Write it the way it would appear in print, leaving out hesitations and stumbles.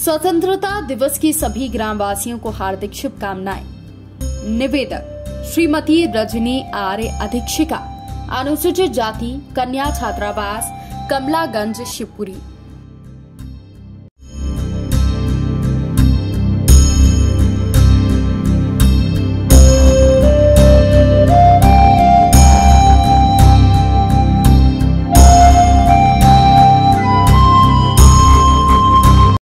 स्वतंत्रता दिवस की सभी ग्रामवासियों को हार्दिक शुभकामनाएं। निवेदक श्रीमती रजनी आर्य, अधीक्षिका, अनुसूचित जाति कन्या छात्रावास, कमलागंज, शिवपुरी।